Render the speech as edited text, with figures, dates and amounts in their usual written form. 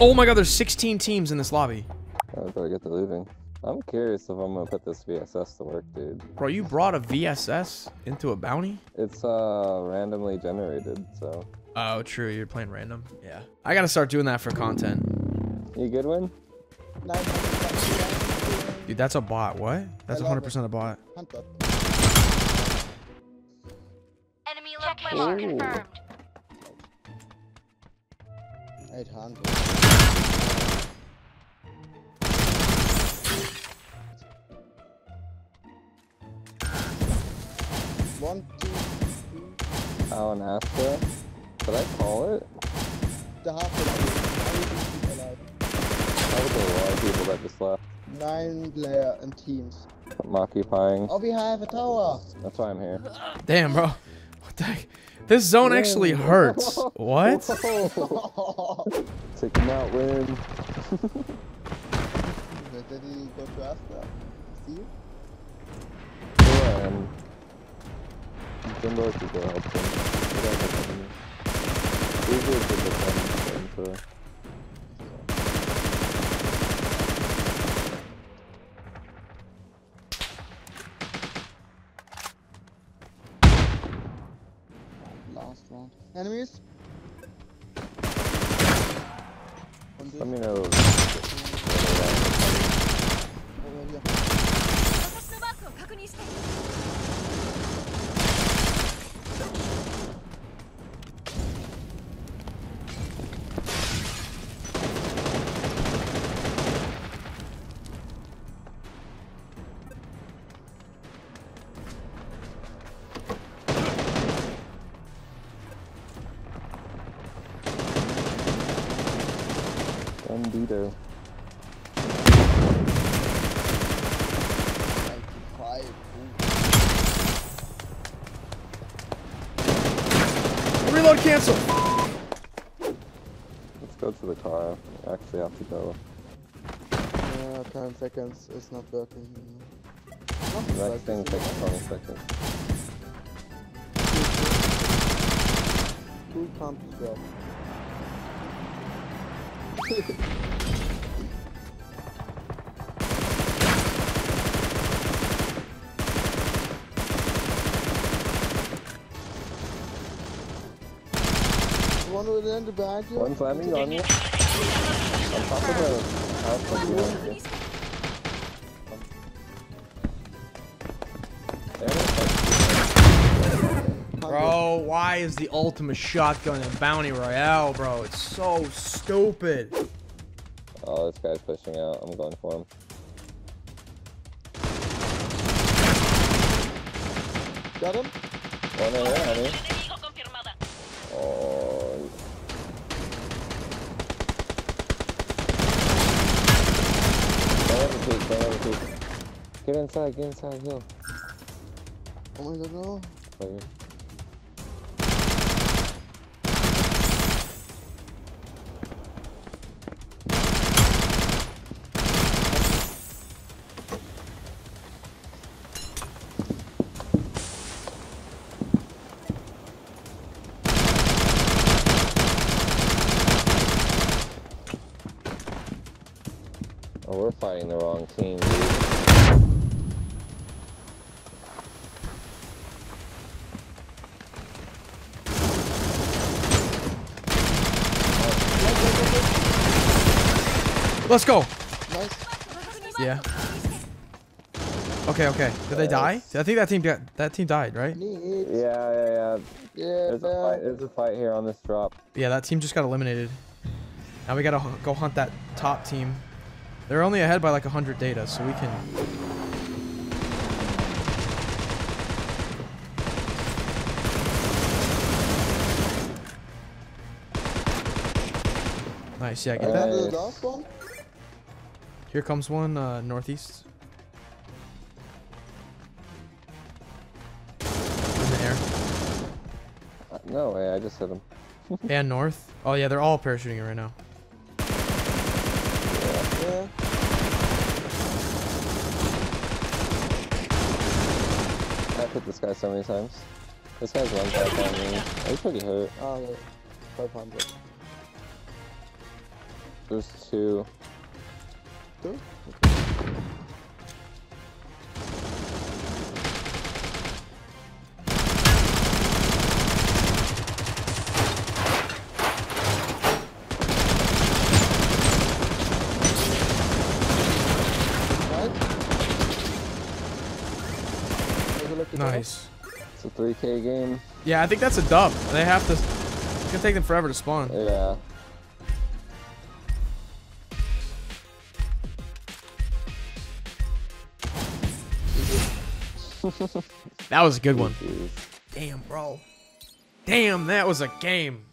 Oh my god, there's 16 teams in this lobby. I better get to looting. I'm curious if I'm gonna put this VSS to work, dude. Bro, you brought a VSS into a bounty? It's randomly generated, so. Oh, true. You're playing random? Yeah. I gotta start doing that for content. You good, Wynn? Dude, that's a bot. What? That's 100% a bot. Enemy location confirmed. 800. One, two, two. Oh, an Astra. Did I call it? The half alive. That was a lot of people that just left. 9 player and teams. I'm occupying. Oh, we have a tower. That's why I'm here. Damn, bro. What the heck? This zone actually hurts. What? Take him out, Wynn. Did he go to Astra? See you? Yeah, don't know if you go help him. Last round. Enemies? Let me know. Leader. 95. Reload cancel. Let's go to the car. I actually have to go. 10 seconds. It's not working. The next thing takes 20 seconds. Two pumps drop. One with the end behind you. One climbing on you. On top of the house on you. Bro, why is the ultimate shotgun in Bounty Royale, bro? It's so stupid. Oh, this guy's pushing out. I'm going for him. Got him? One over there, honey. Oh. Don't overshoot. Get inside, heal. Oh my god, no. Wait. Oh, we're fighting the wrong team, dude. Let's go! Nice. Yeah. Okay. Did they die? I think that team died, right? Yeah. There's a fight here on this drop. Yeah, that team just got eliminated. Now we gotta go hunt that top team. They're only ahead by like 100 data, so we can... Nice, yeah, get that. Here comes one, northeast. In the air. No way, I just hit him. And north? Oh yeah, they're all parachuting it right now. I've hit this guy so many times. This guy's one tap on me. He's pretty hurt. Oh, 500. goes to... Okay. Nice. It's a 3K game. Yeah, I think that's a dub. They have to. It's gonna take them forever to spawn. Yeah. That was a good one. Damn, bro. Damn, that was a game.